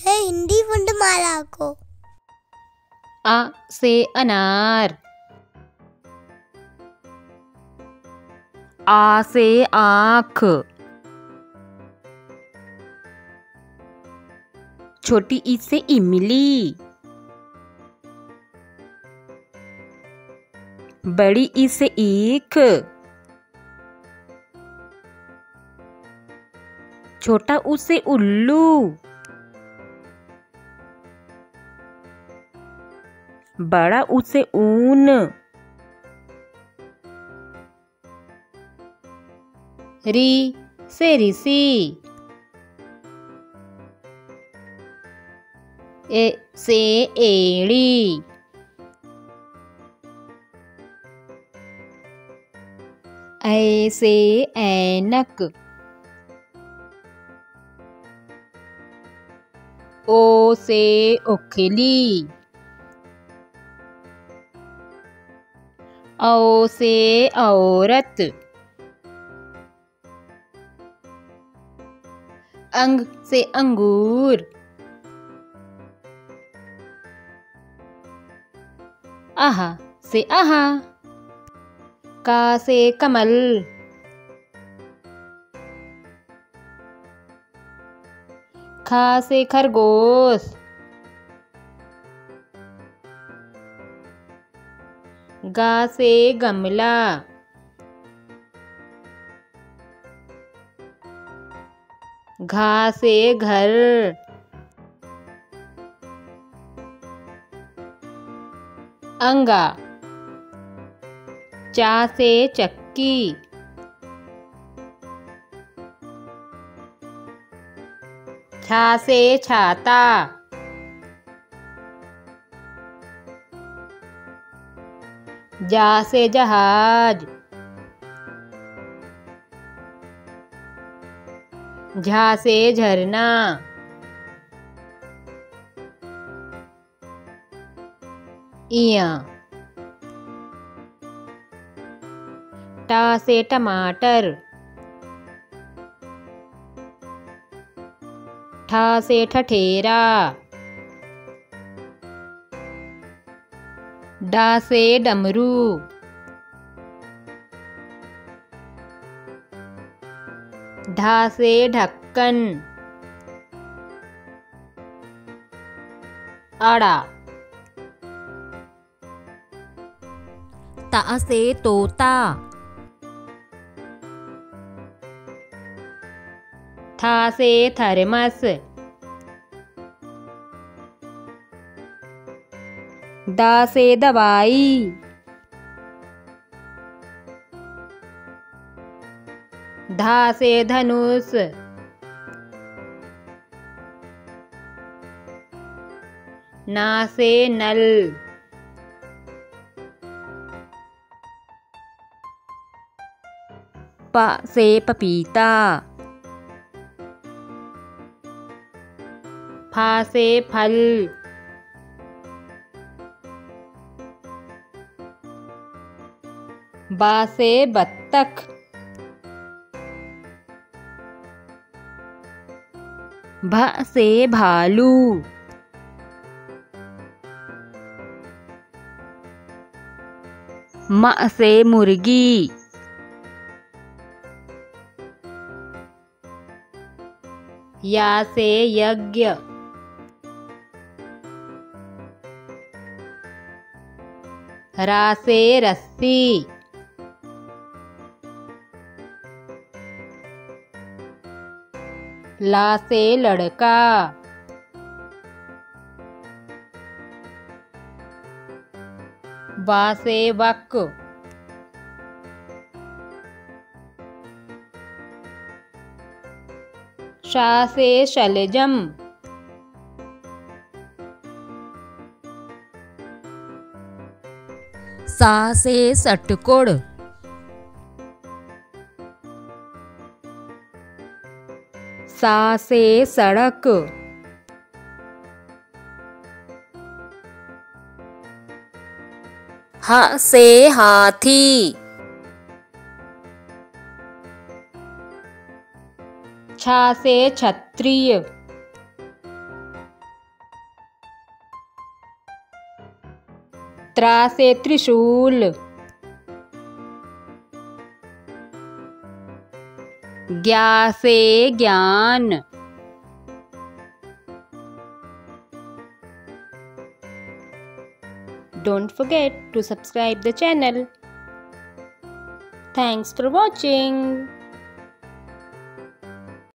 है हिंदी फुंडमाला को। आ से अनार, आ से आँख, छोटी ई से इमली, बड़ी ई से ईख, छोटा ऊ से उल्लू, बड़ा ऊ से ऊन। री से ऋषि, ए से एड़ी, ऐ से ऐनक, ओ से ओखली, औ से औरत, अंग से अंगूर, आहा से आहा, का से कमल, खा से खरगोश, गा से गमला, घा से घर, अंगा, चा से चक्की, छा से छाता, जा से जहाज, झा से झरना, इया, टा से टमाटर, ठा से ठठेरा, डा से डमरू, ढा से ढक्कन, आड़ा। ता से तोता, था से थर्मस, दा से दवाई, धा से धनुष, ना से नल, पा से पपीता, फा से फल, बा से बत्तख, भा से भालू, मा से मुर्गी, या से यज्ञ, रा से रस्सी, ला से लड़का, बा से वक, शा से शलजम, सा से सटकोड़, सा से सड़क, हा से हाथी, छा से क्षत्रिय, मात्रा से त्रिशूल। ज्ञा से ज्ञान। Don't forget to subscribe the channel. Thanks for watching.